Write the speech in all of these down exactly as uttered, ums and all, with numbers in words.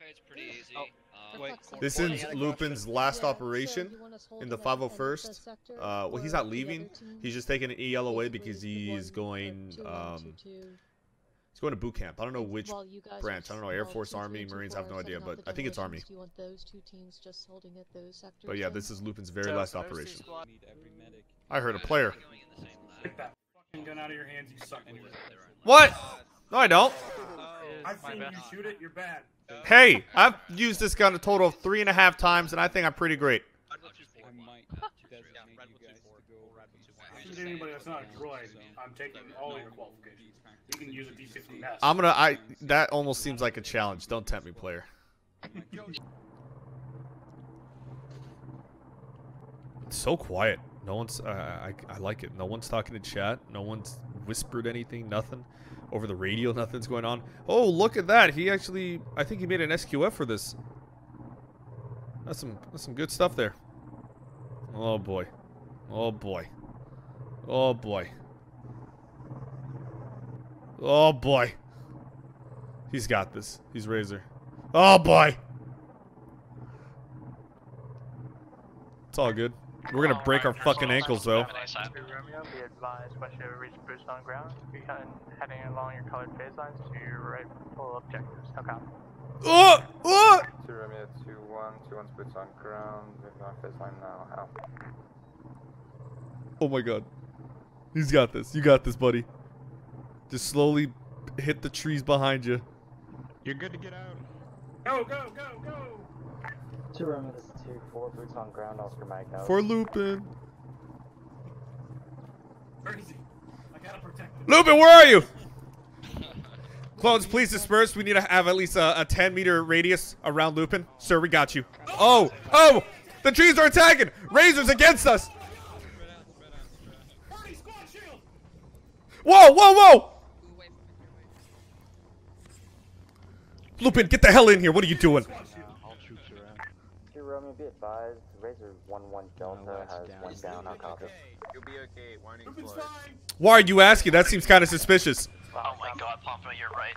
It's pretty easy. Oh. Um, this is Lupin's last operation in the five oh first. Uh, well, he's not leaving. He's just taking an E L away because he's going. Um, he's going to boot camp. I don't know which branch. I don't know. Air Force, Army, Marines. I have no idea, but I think it's Army. But yeah, this is Lupin's very last operation. I heard a player. Get that fucking gun out of your hands, you suck. What? No, I don't. I've seen you shoot it. You're bad. Hey, I've used this gun a total of three and a half times, and I think I'm pretty great. I'm gonna. I. That almost seems like a challenge. Don't tempt me, player. It's so quiet. No one's. Uh, I. I like it. No one's talking in chat. No one's whispered anything. Nothing. Over the radio, nothing's going on. Oh, look at that! He actually, I think he made an S Q F for this. That's some, that's some good stuff there. Oh boy, oh boy, oh boy, oh boy. He's got this. He's Razor. Oh boy. It's all good. We're gonna break our fucking ankles though. Oh! Oh! Oh my god. He's got this. You got this, buddy. Just slowly hit the trees behind you. You're good to get out. Go, go, go, go! Two remnants, two, four boots on ground, Oscar Mike out. For Lupin. Crazy. I gotta protect him. Lupin, where are you? Clones, please disperse. We need to have at least a, a ten meter radius around Lupin. Sir, we got you. Oh, oh, the trees are attacking. Razor's against us. Whoa, whoa, whoa. Lupin, get the hell in here. What are you doing? Be advised, Razor one one Delta has one down on copy. You'll be okay. Warning. Why are you asking? That seems kind of suspicious. Oh my god, Pompa, you're right.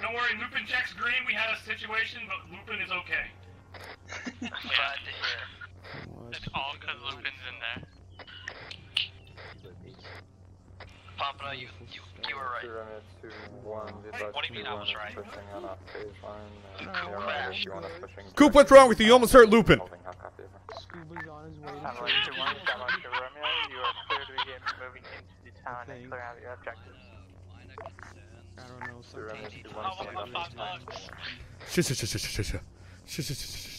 Don't worry, Lupin checks green. We had a situation, but Lupin is okay. I'm glad to hear. It's all because Lupin's in there. Pompa, you, you, you were right. Wait, what do you mean I was right? Coop, what's wrong with you? You almost hurt Lupin. Shh, shh, shh, shh, shh, shh. Shh, shh, shh, shh.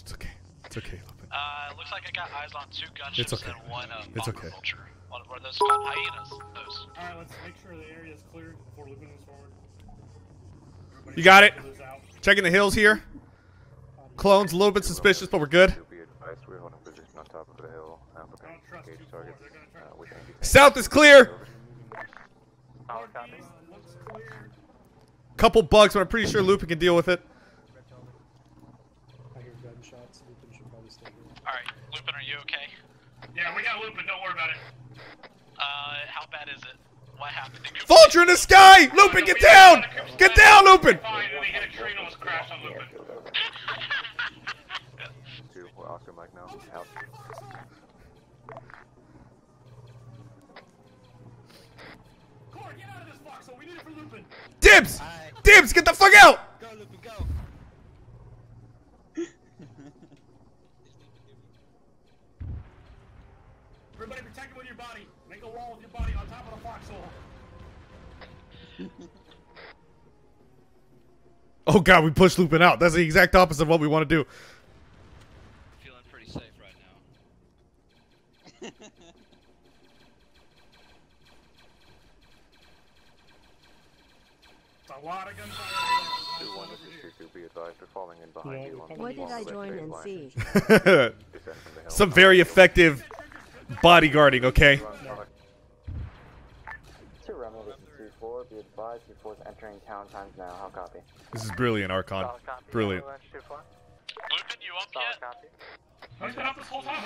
It's okay. It's okay, Lupin. Uh, looks like I got eyes on two gunships and one of aquaculture. What are those called? Hyenas. Those. Alright, let's make sure the area is cleared before Lupin moves forward. Everybody, you got it. Checking the hills here. Clones, a little bit suspicious, but we're good. South is clear. Couple bugs, but I'm pretty sure Lupin can deal with it. Alright, Lupin, are you okay? Yeah, we got Lupin. Don't worry about it. Uh, how bad is it? What happened? Vulture in the sky! Lupin, get down! Get down, Lupin! Fine, we hit a tree and almost crashed on Lupin. Core, get out of this box, so we need it for Lupin. Dibs! Dibs, get the fuck out! Go, Lupin, go. Everybody protect him with your body. Make a wall with your body on top of the foxhole. Oh god, we pushed Lupin out. That's the exact opposite of what we want to do. Feeling pretty safe right now. A lot of gunfire. What did I join and see? Some very effective bodyguarding, okay? This is brilliant, Archon. Brilliant.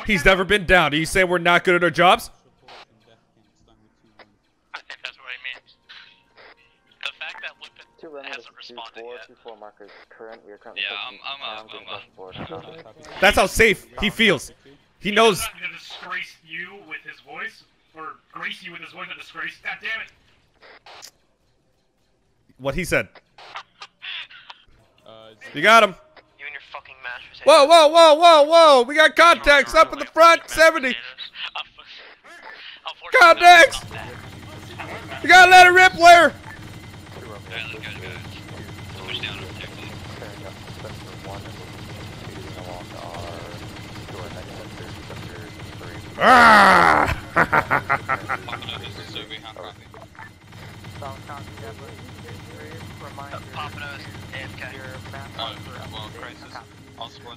He's never been down. Are you saying we're not good at our jobs? I think that's what he means. The fact that Lupin has a responded yet. two four markers current. We are currently yeah, I'm, I'm, I'm, I'm, I'm, I'm, I'm That's how safe he feels. He knows. He's not gonna disgrace you with his voice, or grace you with his voice, but disgrace. God damn it! What he said. Uh, you got him. You and your fucking mattress. Whoa, whoa, whoa, whoa, whoa! We got contacts up in the front, seventy. Contacts! You gotta let it rip, Blair!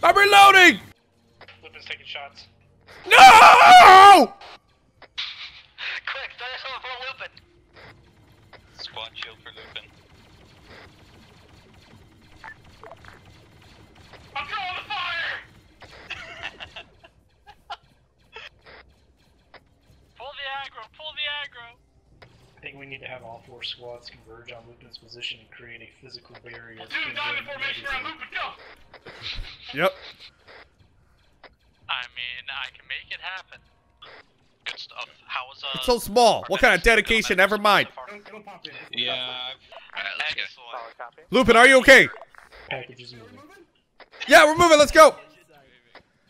I'm reloading! Lupin's taking shots. No! Quick, throw yourself for Lupin! Squad shield for Lupin. I'm drawing the fire! Pull the aggro, pull the aggro! I think we need to have all four squads converge on Lupin's position and create a physical barrier. Well, dude, diamond formation around Lupin, go! Yep. I mean, I can make it happen. Good stuff. How was, uh, it's so small. What kind of dedication? Never mind. Yeah. All right, let's go. Lupin, are you okay? Packages moving. Yeah, we're moving. Let's go.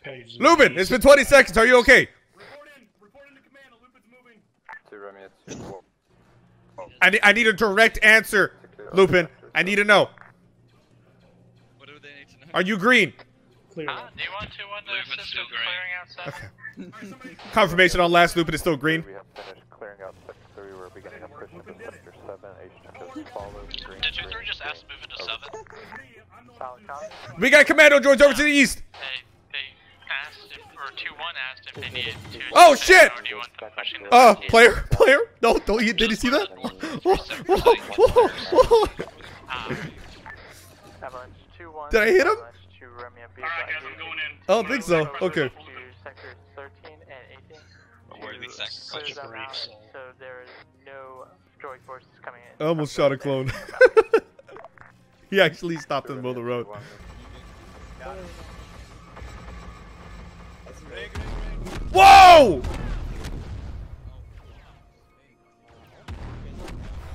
Packages Lupin, moving. It's been twenty seconds. Are you okay? Report in. Report in to command. Lupin's moving. Two minutes. Oh. I need. I need a direct answer, Lupin. I need to know. What do they need to know? Are you green? Clear. Ah, do you want to one the system clearing outside? Okay. Confirmation on last Lupin is still green. We have finished clearing out sector three. We're beginning a push into sector seven. H two follows green. Did you three just ask move into seven? We got commando droids over to the east. They asked if, or two one asked if they needed two. Oh shit! Uh, player, player. No, don't you, did you see that? Did I hit him? I don't think so. Okay. So there is no droid forces coming in. I almost shot a clone. He actually stopped in the middle of the road. Whoa!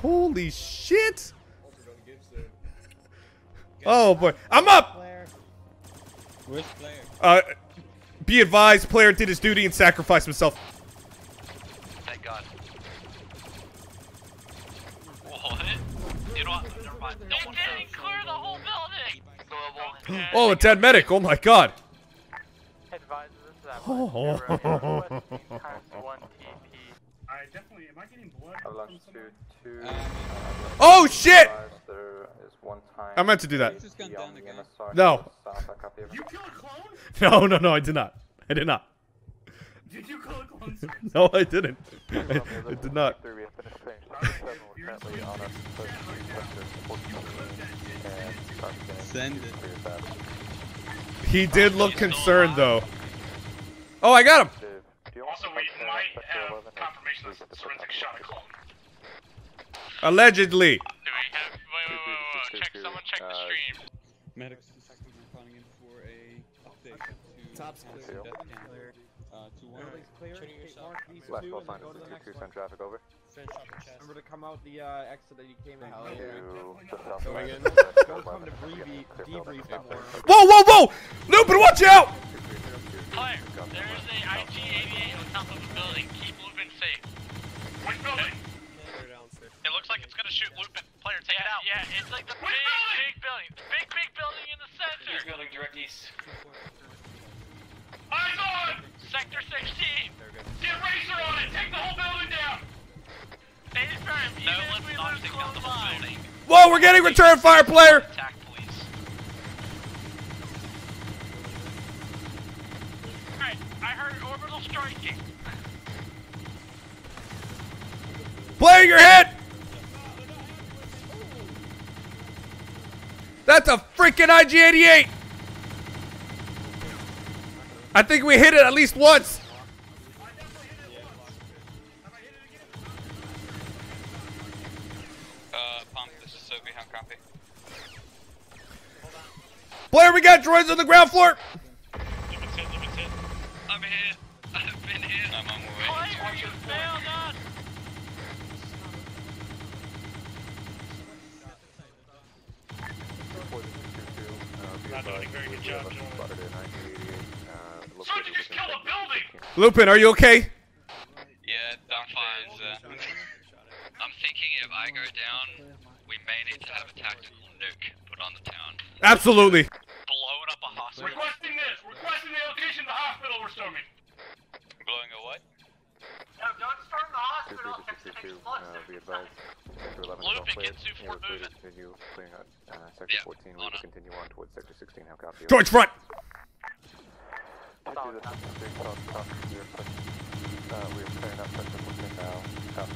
Holy shit! Oh boy, I'm up! Uh, be advised, player did his duty and sacrificed himself. God. What? You know what? Never mind. It didn't clear the whole building! Oh, a dead medic! Oh my god! Advises us that one. I definitely, am I getting blood? Oh shit! I meant to do that. No. You killed a clone? No, no, no, I did not. I did not. Did you call it clone? No, I didn't. I, I did not. Send it. He did look concerned though. Oh, I got him! Also, we might have confirmation that the forensic shot a clone. Allegedly. Do we have. Wait, wait, wait, wait. Check, someone check the stream. Medics detective responding in for a update to Top's clear. Uh, two one. Clear. Last twelve sign is two two. Send traffic over. Remember to come out the uh, exit that you came out. Don't come to debrief. Debrief. Whoa, whoa, whoa! Lupin, watch out! Fire. There is an I G eighty-eight on top of a building. Keep Lupin safe. Which building? It looks like it's gonna shoot Lupin. Player, take it out. Yeah, it's like the big, big building. The big, big building in the center. He's building direct east. Eyes on! Sector sixteen! Get Razor on it! Take the whole building down! No, let's we not take down the whole building. Whoa, we're getting return fire, player! Attack, please. Alright, I heard orbital striking. Player, you're hit! That's a freaking I G eighty-eight! I think we hit it at least once. Uh, pump, this is Sophie, how copy? Blair, we got droids on the ground floor! Limited, limited. I'm here. I've been here. I'm on my way. Blair, are you found us? Not doing a very good job, gentlemen. Sir, you just killed a building! Lupin, are you okay? Yeah, I'm fine, sir. I'm thinking if I go down, we may need to have a tactical nuke put on the town. Absolutely! Blowing up a hospital. Requesting this! Requesting the location of the hospital we're storming! Blowing a what? No, don't storm the hospital! Lupin, get to Fort Movement. Yeah, on it. George, front! We're clearing up now.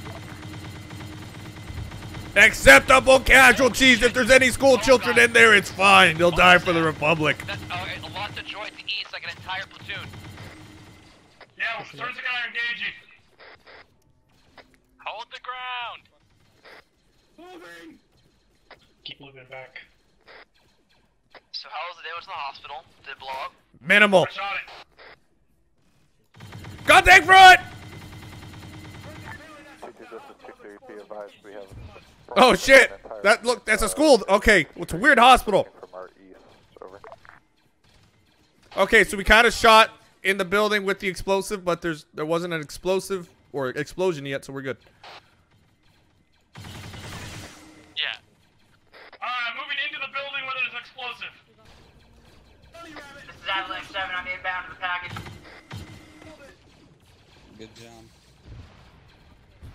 Acceptable casualties. If there's any school children in there, it's fine. They'll die for the Republic. That's, oh, lots of droids to east, like an entire platoon. Yeah, turns the guy engaging. Hold the ground. Moving. Keep moving back. So how was the damage in the hospital? Did it blow up? Minimal. Contact front! Oh shit! That look, that's a school. Okay, well, it's a weird hospital. Okay, so we kind of shot in the building with the explosive, but there's there wasn't an explosive or explosion yet, so we're good. Yeah. Alright, moving into the building where there's an explosive. This is Avalanche seven, I'm inbound to the package. Good job.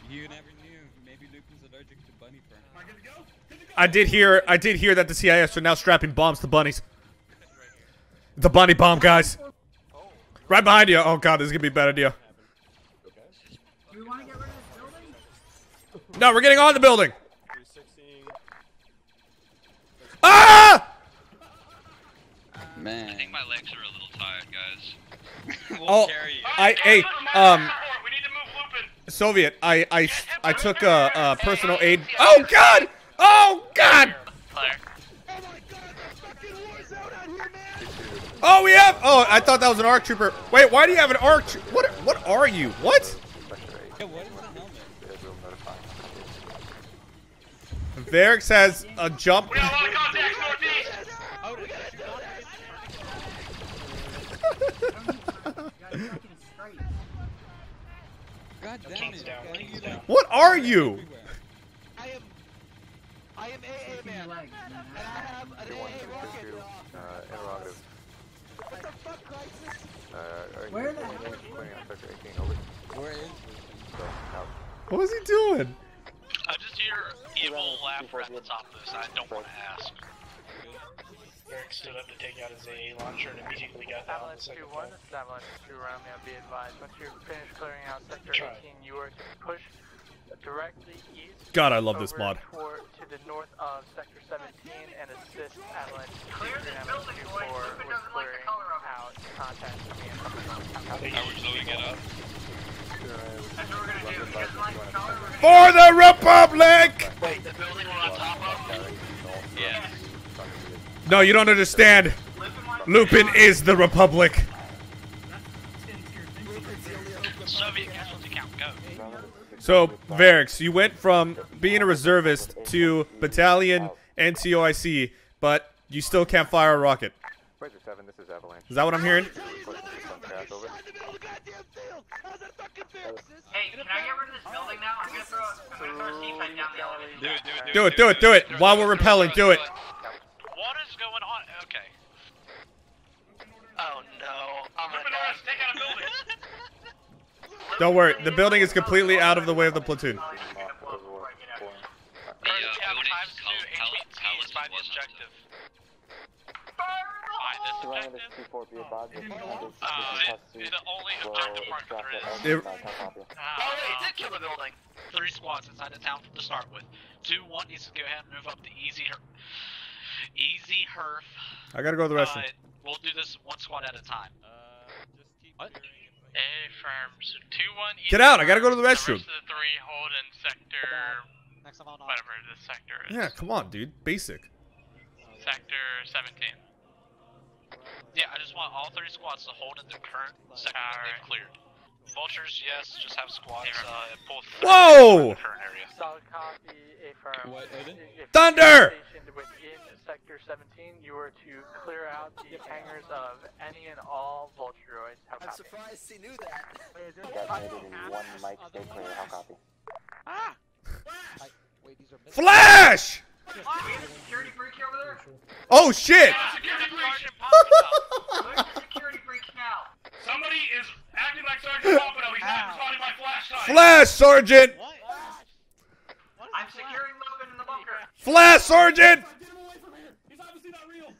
You never knew. Maybe Lupin's allergic to bunny fur. Am I good to go? Good to go. I did hear I did hear that the C I S are now strapping bombs to bunnies. The bunny bomb, guys. Right behind you. Oh god, this is gonna be a bad idea. Do we wanna get rid of this building? No, we're getting on the building! Ah! Man. I think my legs are a little tired, guys. We'll oh, carry you. I, hey, um, we need to move Lupin. Soviet, I, I, I took a, a personal aid. Oh god! Oh god! Oh, we have. Oh, I thought that was an ARC Trooper. Wait, why do you have an ARC? What? What are you? What? Varix has a jump. We got a lot of contacts northeast. God damn it. What are you? I am I am A A man. And I have an A A rocket. Uh interrogative. What the fuck, crisis? Uh where the Where is What was he doing? I just hear evil laughter at the top of this. I don't want to ask. Eric stood up to take out his A A launcher and immediately got that on the second floor. Avalanche two one, Avalanche two around me, I'd be advised. Once you're finished clearing out Sector eighteen, you are to push directly east. God, I love this mod. Toward, to the north of Sector seventeen and assist Avalanche two and Avalanche two four with clearing out contact. How would you get up? For the Republic! Wait, the building we're on top of? Yeah. No, you don't understand. Lupin is the Republic. So, Varix, you went from being a reservist to battalion N C O I C, but you still can't fire a rocket. Is that what I'm hearing? Hey, can I get rid of this building now? I'm gonna throw, I'm gonna throw a seaside down the elevator. Do it, do it, do it, do it. While we're rappelling, do it. What is going on? Okay. Oh no. I'm gonna take out a building. Don't worry, the building is completely out of the way of the platoon. The only objective marker there is. Oh wait, it did kill the building. Three squads inside the town to start with. Two, one needs to go ahead and move up to easy. Easy, Herf. I gotta go to the restroom. Uh, we'll do this one squad at a time. Uh, just keep what? A firm. So two one. Get out! I gotta go to the restroom. The rest of the three hold in sector. Next time I'll whatever this sector is. Yeah, come on, dude. Basic. Sector seventeen. want all three squads to hold in the current sector that they've cleared. Vultures, yes, just have squads uh, pull through Whoa! the current area. Solid copy, affirm. What, Aiden? Thunder! Within Sector seventeen, you are to clear out the hangars of any and all Vulturoids. How I'm copy? Surprised he knew that. In one mic, they clear. How copy? Ah! Flash! Oh shit! Somebody is acting like Sergeant Pompano. He's not responding by flashlight. Flash, Sergeant! What? What I'm securing Lupin in the bunker. Flash, Sergeant! He's obviously not real.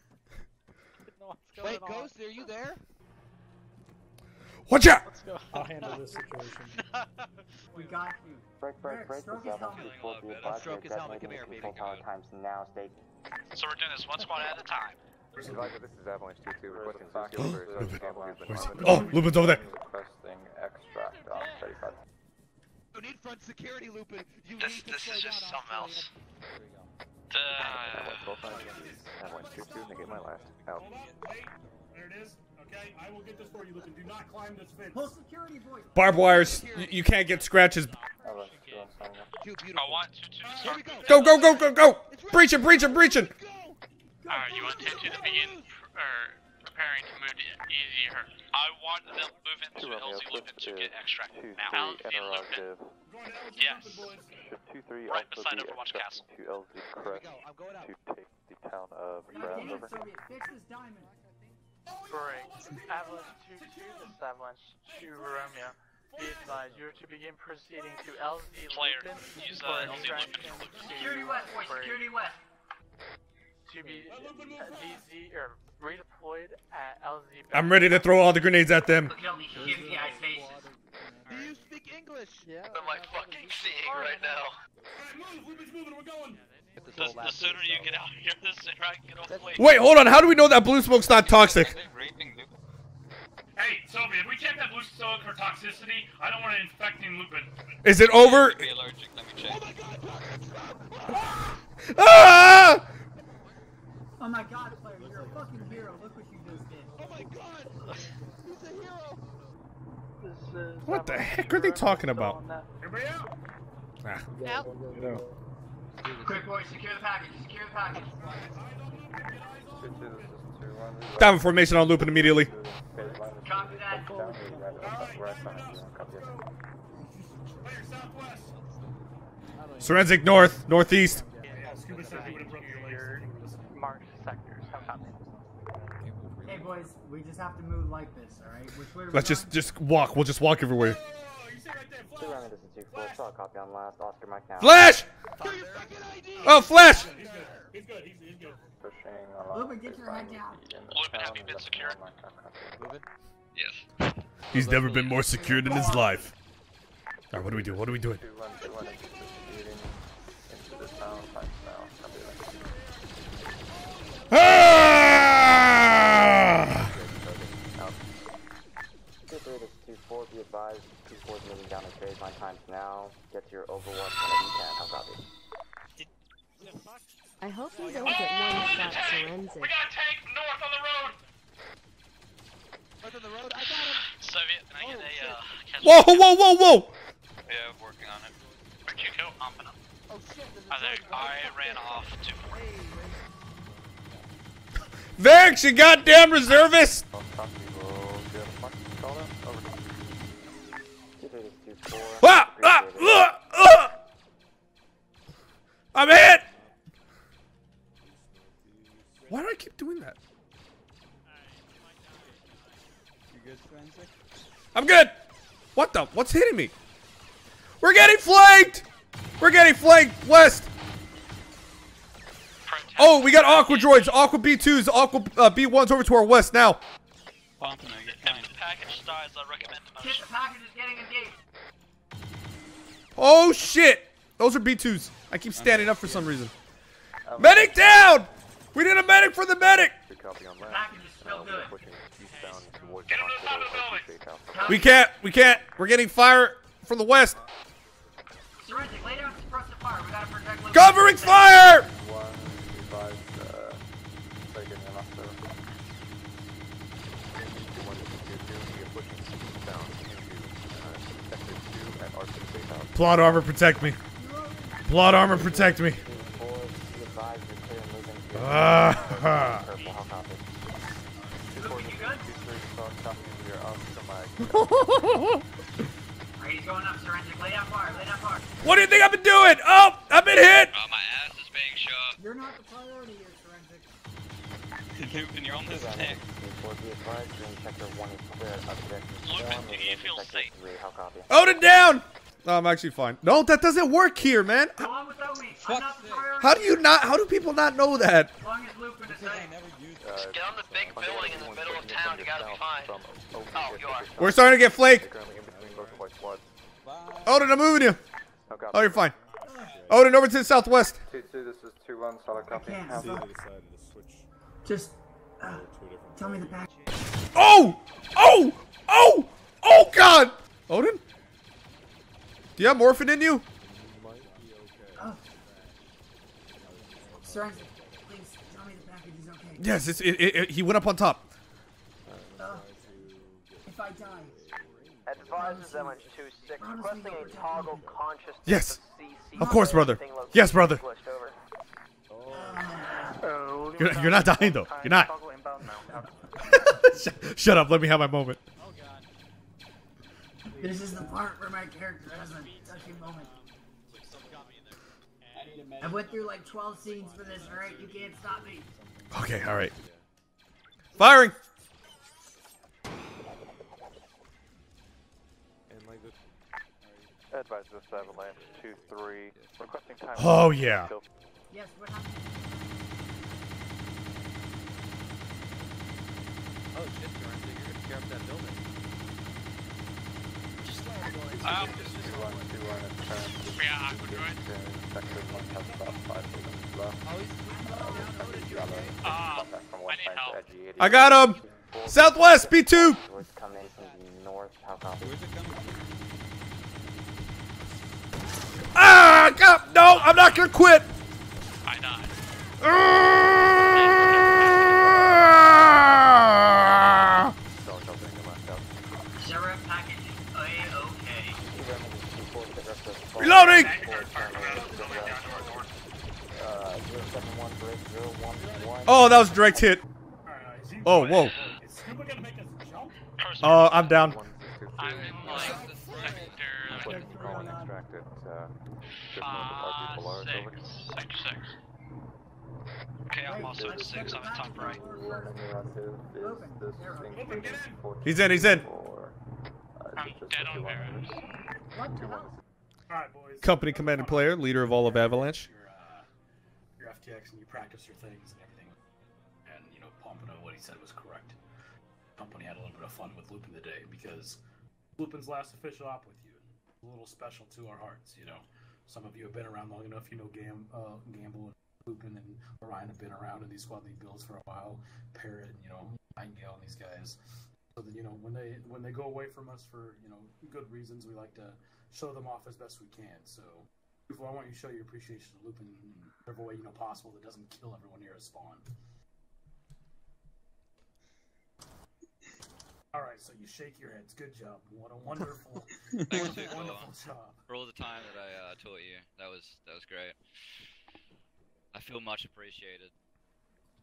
Wait, Ghost, are you there? Watch out! Let's go. I'll handle this situation. No. We got you. Break, break, break. Stroke his helmet. Stroke his helmet. Come here, baby. So we're doing this one squad at a time. This is Avalanche two two. Requesting circular version of Avalanche. Oh, Lupin's over there. Requesting extract on thirty-five. You need front security, Lupin. You need to This is just something else. Avalanche two two, negate my last. Out. There it is. Okay, I will get this for you, Lupin. Do not climb this fence. Pull security, boys. Barbed wires. You, you can't get scratches. Oh, too beautiful. I want you to start. Go, go, go, go, go. Breaching, breaching, breaching. Alright, you want to to begin or preparing to move to easier. I want them to move into L Z Lupin to get extracted now. L Z Lupin. Yes. Right beside Overwatch Castle. Here we go. I'm going out. To take the town of Brown over. Fix this diamond. Break. Avalanche two two, this is Avalanche two Romeo. Be advised, you are to begin proceeding to L Z Lupin. Use uh, L Z Lupin. Security west, boys. Security west. To be D Z or redeployed at L Z. I'm ready to throw all the grenades at them. Do you speak English? Yeah. I'm like fucking seeing right now. Alright, move. Lupin's moving. We're going. The, the sooner you get out here, the sooner I can get away. Wait, hold on. How do we know that blue smoke's not toxic? Hey, Sylvia, if we check that blue smoke for toxicity, I don't want it infecting Lupin. Is it over? Be allergic. Let me check. Oh my god! Ah! Oh my god, Claire, you're a fucking hero. Look what you just did. Oh my god! He's a hero. This is what the heck are they talking about? Everybody out. Ah. Out. No. Quick boys, secure the package, secure the package. Down formation on Lupin immediately. Copy that. Sorensic north, northeast. Marked sectors. Hey boys, we just have to move like this, alright? Which way? Let's just just walk. We'll just walk everywhere. Flash! Oh, Flash! He's good, he's good, he's good. Lupin, get your head down. Lupin, have you been secure? Yes. He's never been more secured in his life. Alright, what do we do? What are we doing? Ah! two four, be advised. two four is moving down the grade line times now. Get to your Overwatch whenever you can. How copy? I hope we don't oh, get one shot forensic. We got a tank north on the road! North on the road? I got him! Soviet, can I get oh, a, uh... Whoa, whoa, whoa, whoa! Yeah, I'm working on it. Where'd you go? I'm gonna... Oh shit, there's a I, think I ran off to... Vex, you goddamn reservist! Ah, ah, ah, ah. I'm hit! Why do I keep doing that? You good, forensic? I'm good! What the? What's hitting me? We're getting flanked! We're getting flanked! West! Oh, we got Aqua droids, Aqua B twos, Aqua uh, B ones over to our west now. If the package dies, I recommend the motion. The package is getting engaged. Oh shit! Those are B twos. I keep standing up for some reason. Um, medic down! We need a medic for the medic! The package is still good. Get him to the top of the building! We can't, we can't. We're getting fire from the west. Serenity, lay down suppressive fire. We gotta protect. Covering fire! Plot armor, protect me. Plot armor, protect me. Uh-huh. What do you think I've been doing? Oh, I've been hit. Oh, my ass is being shot. You're not the priority here, Forensic. Lupin, you're on this tank. Lupin, do you feel safe? Odin down. No, I'm actually fine. No, that doesn't work here, man. Go on without me. I'm not the priority. How do you not? How do people not know that? As long as Lupin is safe. Just get on the big building in the middle of town. You gotta be fine. Oh, you are. We're starting to get flaked. Odin, I'm moving you. Oh, you're fine. Odin, over to the southwest. Two, two, this is two, one, solid copy. Just uh, tell me the patch. Oh! Oh! Oh! Oh, God! Odin? Do you have morphine in you? Oh. Sir, please tell me the package is okay. Yes, it's, it, it, it, he went up on top. Uh, if I die. Advises M H twenty-six requesting a toggle consciousness. Yes. Of course, brother. Yes, brother. You're, you're not dying, though. You're not. Shut up. Let me have my moment. This is the part where my character has a touching moment. I went through like twelve scenes for this, alright? You can't stop me. Okay, alright. Firing! Advise this Avalanche two three. Requesting time. Oh, yeah. Yes, what happened? Oh, shit, Jordan, you're going to tear up that building. Um, I got him! Southwest, B two! Ah, God, no, I'm not gonna quit! I died. Ah! Reloading! Oh, that was a direct hit. Oh, whoa. Oh, uh, I'm down. I'm in like the sector. Uh, six. Sector six. Okay, I'm also at six. I'm at top right. He's in, he's in. I'm dead on arrows. What the hell? Company commander player, leader of all of Avalanche. Your, uh, your F T X and you practice your things and everything. And, you know, Pompano, what he said was correct. Company had a little bit of fun with Lupin today because Lupin's last official op with you. A little special to our hearts, you know. Some of you have been around long enough, you know, Gam uh, Gamble and Lupin and Orion have been around in these squad league builds for a while. Parrot, you know, Nightingale and these guys. So that, you know, when they when they go away from us for, you know, good reasons, we like to show them off as best we can. So, before I want you to show your appreciation to Lupin in whatever way you know possible that doesn't kill everyone here at spawn. All right, so you shake your heads. Good job. What a wonderful, wonderful, wonderful job. For all the time that I uh, taught you, that was that was great. I feel much appreciated.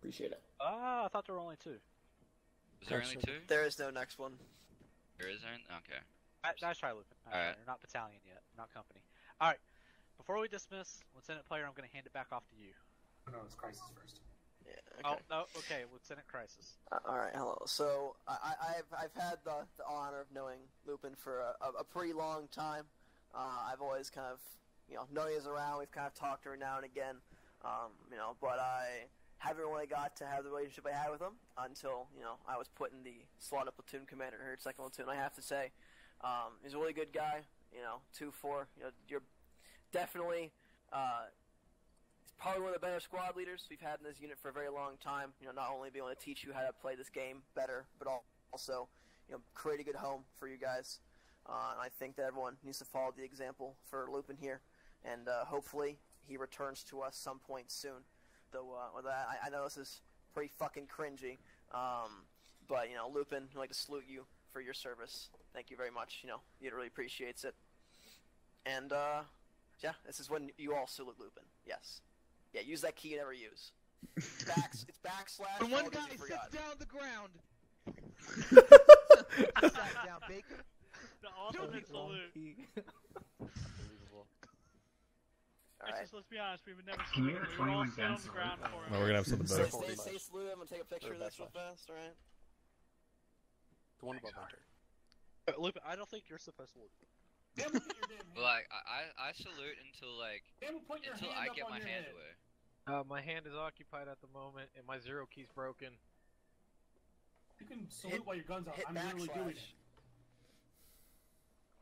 Appreciate it. Ah, I thought there were only two. Was there only two? There is no next one. There isn't. Okay. Nice try, Lupin. All right. You're not battalion yet, not company. All right. Before we dismiss, Lieutenant Player, I'm going to hand it back off to you. No, it's Crisis first. Yeah. Okay. Oh no. Okay, Lieutenant Crisis. Uh, all right. Hello. So I, I've I've had the, the honor of knowing Lupin for a, a, a pretty long time. Uh, I've always kind of you know known he was around. We've kind of talked to her now and again. Um, you know, but I haven't really got to have the relationship I had with him until you know I was put in the slotted platoon commander here, second platoon. I have to say. Um, he's a really good guy, you know, two four, you know, you're definitely, uh, probably one of the better squad leaders we've had in this unit for a very long time, you know, not only being able to teach you how to play this game better, but also, you know, create a good home for you guys, uh, and I think that everyone needs to follow the example for Lupin here, and, uh, hopefully he returns to us some point soon, though, uh, I, I know this is pretty fucking cringy, um, but, you know, Lupin, I'd like to salute you for your service. Thank you very much. You know, it really appreciates it. And, uh, yeah, this is when you all salute Lupin. Yes. Yeah, use that key you never use. Backs, it's backslash. When one guy sits down the ground. Sat down, Baker. The ultimate salute. Unbelievable. All right. Just, let's be honest, we would never salute. We were all down down the ground for him. No, we're gonna have something better. Say, say, say salute. I'm gonna take a picture of this real fast. All right. The one above Hunter. But Lupin, I don't think you're supposed to. Like I, I salute until like until I get my hand away. Uh, my hand is occupied at the moment, and my zero key's broken. You can salute hit, while your gun's out. I'm literally doing it.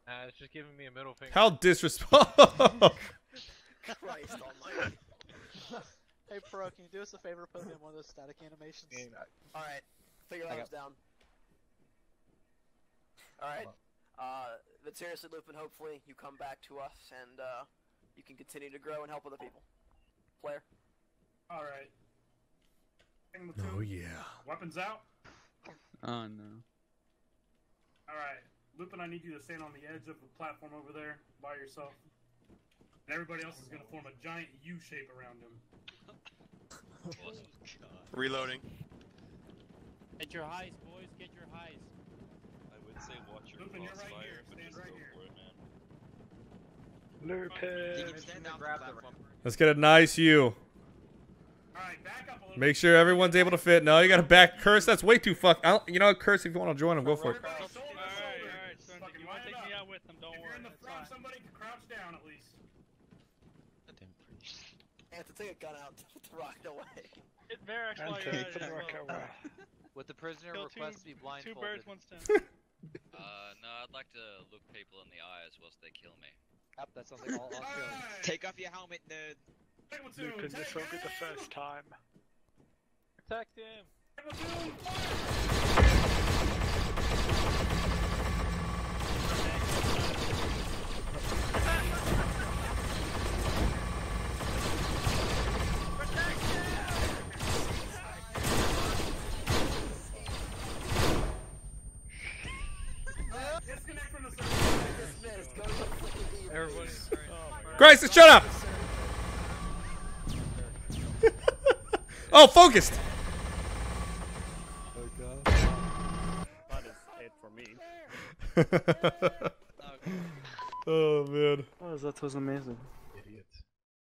Uh, it's just giving me a middle finger. How disrespectful! Christ almighty. Hey, Pro, can you do us a favor? Put me in one of those static animations. All right, figure that down. All right. Uh, but seriously, Lupin, hopefully you come back to us and uh, you can continue to grow and help other people. Player. All right. Oh yeah. Weapons out. Oh no. All right, Lupin, I need you to stand on the edge of the platform over there by yourself. And everybody else is gonna form a giant U shape around him. Oh, God. Reloading. Get your highs, boys. Get your highs. Say watch your Lupin, crossfire, right here. But just right go for it, man. Let's get a nice U. Alright, back up a little. Make sure everyone's able to fit. No, you gotta back curse. That's way too fuck. I don't, you know, curse if you want to join them. Go for it. Alright, alright. So you want to take me out with them, don't worry. If you're in the front, somebody can crouch down at least. That didn't preach. I have to take a gun out to rock away. It barracks while you're out of your rock. Would the prisoner request be blindfolded? Two birds, one stone. Uh, no, I'd like to look people in the eyes whilst they kill me. Yep, that sounds like all off killing. Take off your helmet, nerd. Lupin, this won't be the first time. Attack him! Christ, shut up! Oh, focused! Oh, man. Oh, that was amazing.